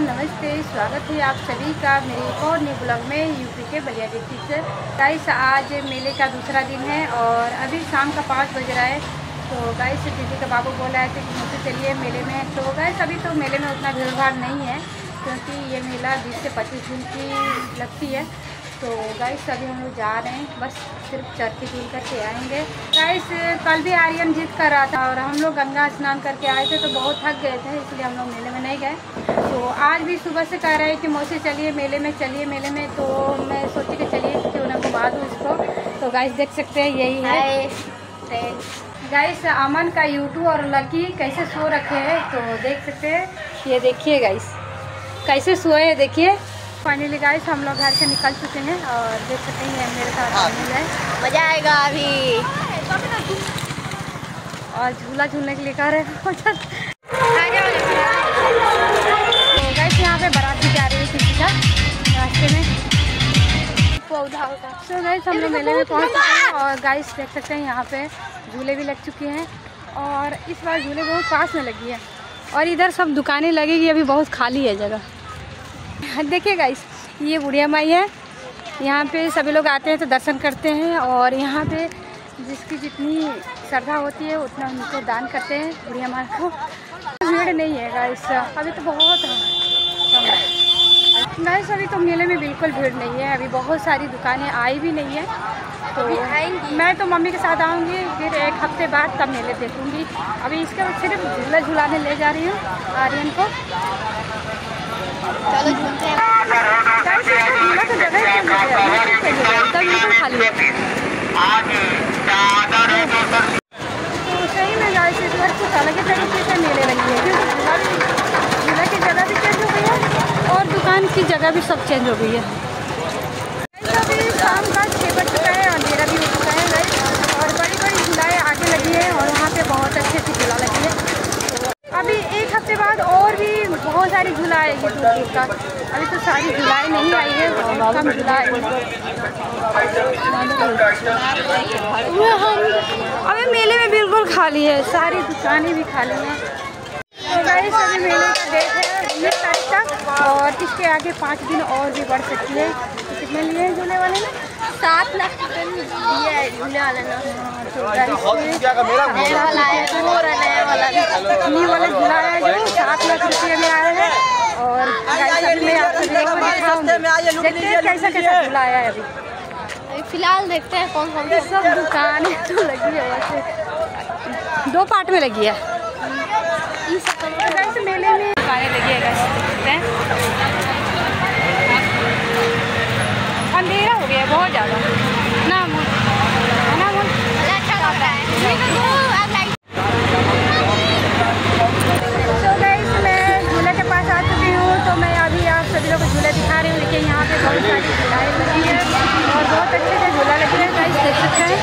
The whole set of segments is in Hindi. एवरीवन, नमस्ते। स्वागत है आप सभी का मेरे एक और न्यू ब्लॉग में, यूपी के बलिया डिस्ट्रिक्ट से। गाइस, आज मेले का दूसरा दिन है और अभी शाम का 5 बज रहा है। तो गाइस, दीदी का बाबू बोला है कि मुझे चलिए मेले में। तो गाइस, अभी तो मेले में उतना भीड़ भाड़ नहीं है क्योंकि ये मेला 20 से 25 दिन की लगती है। तो गाइस, अभी हम लोग जा रहे हैं, बस सिर्फ चरखी झूल करके आएंगे। गाइस, कल भी आर्यन जिद कर रहा था और हम लोग गंगा स्नान करके आए थे तो बहुत थक गए थे, इसलिए हम लोग मेले में नहीं गए। तो आज भी सुबह से कह रहे हैं कि मौसी चलिए मेले में, चलिए मेले में। तो मैं सोची कि चलिए क्यों ना घुमा दूँ इसको। तो गाइस, देख सकते हैं यही है। गाइस, अमन का यूट्यूब और लकी कैसे सो रखे हैं, तो देख सकते हैं। ये देखिए गाइस, कैसे सोए हैं, देखिए। फाइनली गाइस, हम लोग घर से निकल चुके हैं और देख सकते हैं मेरे साथ है, मज़ा आएगा अभी। और झूला झूलने के लिए कह रहे हैं। तो गाइस, यहाँ पे बारात भी जा रही है किसी का रास्ते में पौधा होगा। तो गाइस, हम लोग मेले में पहुँच चुके हैं और गाइस देख सकते हैं यहाँ पे झूले भी लग चुके हैं और इस बार झूले बहुत पास में लगी है। और इधर सब दुकानें लगेगी, अभी बहुत खाली है जगह। देखिए गाइस, ये बुढ़िया माई है, यहाँ पे सभी लोग आते हैं तो दर्शन करते हैं और यहाँ पे जिसकी जितनी श्रद्धा होती है उतना उनको दान करते हैं बुढ़िया माई को। भीड़ नहीं है गाइस, अभी तो बहुत है। गाइस, अभी तो मेले में बिल्कुल भीड़ नहीं है, अभी बहुत सारी दुकानें आई भी नहीं है। तो मैं तो मम्मी के साथ आऊँगी, फिर एक हफ्ते बाद तब मेले देखूँगी। अभी इसके बाद सिर्फ झूला झुलाने ले जा रही हूँ आर्यन को। चलो झूलते हैं। तो सही में गाइस, इस बार कुछ अलग ही तरीके से मेले लगी है। झूला की जगह भी चेंज हो गई है और दुकान की जगह भी सब चेंज हो गई है। शाम का 6 बज चुका है, अंधेरा भी हो चुका है गाइस। और बड़ी बड़ी झूलाएँ आगे लगी है और वहाँ पे बहुत अच्छे से झूला लगी है। अभी एक हफ्ते बाद और भी बहुत सारी झूला आएगी दूर का। अभी तो सारी झूलाई नहीं आई है, बहुत कम झूला आएगी। अभी मेले में बिल्कुल खाली है, सारी दुकानें भी खाली हैं। तो गाइस, अभी मेले का डेट है 19 तारीख तक और इसके आगे 5 दिन और भी बढ़ सकती है। कितने लिए हैं झूले वाले ने? 7 लाख दिया है झूले वाले ने। तो वाला झूला है जो 7 लाख रुपये में आया है। और देखते हैं कैसा कैसा झूला आया है। अभी फिलहाल देखते हैं कौन कौन सी सब दुकान तो लगी है। वैसे 2 पार्ट में लगी है मेले में। अंधेरा हो गया बहुत ज़्यादा ना, है ना। अच्छा लग रहा है। तो गाइस, मैं झूले के पास आ चुकी हूँ। तो मैं अभी आप सभी लोगों को झूला दिखा रही हूँ। देखिए यहाँ पे बहुत सारी झूलाएँ लगी हैं और बहुत अच्छे से झूला लगे हैं। गाइस, देख सकते हैं।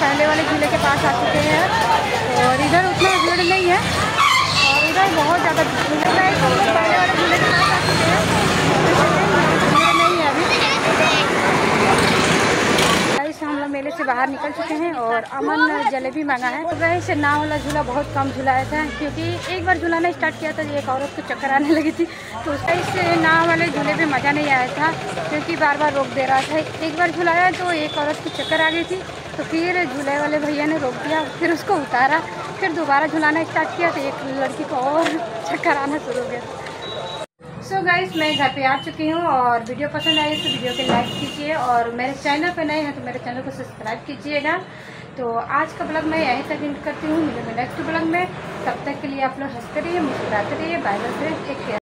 पहले वाले झूले के पास आ चुके हैं और इधर उतना भीड़ नहीं है और इधर बहुत ज़्यादा भीड़ है। पहले वाले झूले के पास आ चुके हैं, भीड़ नहीं है अभी। गाइस हम लोग मेले से बाहर निकल चुके हैं और अमन जलेबी मांगा है। तो गाइस नाव वाला झूला बहुत कम झूलाया था क्योंकि एक बार झूलाना स्टार्ट किया था एक औरत को चक्कर आने लगी थी, तो उसका इस नाव वाले झूले पर मज़ा नहीं आया था क्योंकि बार बार रोक दे रहा था। एक बार झूलाया तो एक औरत को चक्कर आ गई थी, तो फिर झूले वाले भैया ने रोक दिया, फिर उसको उतारा, फिर दोबारा झुलाना स्टार्ट किया तो एक लड़की को और चक्कर आना शुरू हो गया। सो गाइस मैं घर पे आ चुकी हूँ और वीडियो पसंद आई तो वीडियो को लाइक कीजिए और मेरे चैनल पे नए हैं तो मेरे चैनल को सब्सक्राइब कीजिएगा। तो आज का ब्लॉग मैं यहीं तक एंड करती हूँ, मिलूंगी नेक्स्ट ब्लॉग में। तब तक के लिए आप लोग हंसते रहिए, मुस्कुराते रहिए, बाय बाय, टेक केयर।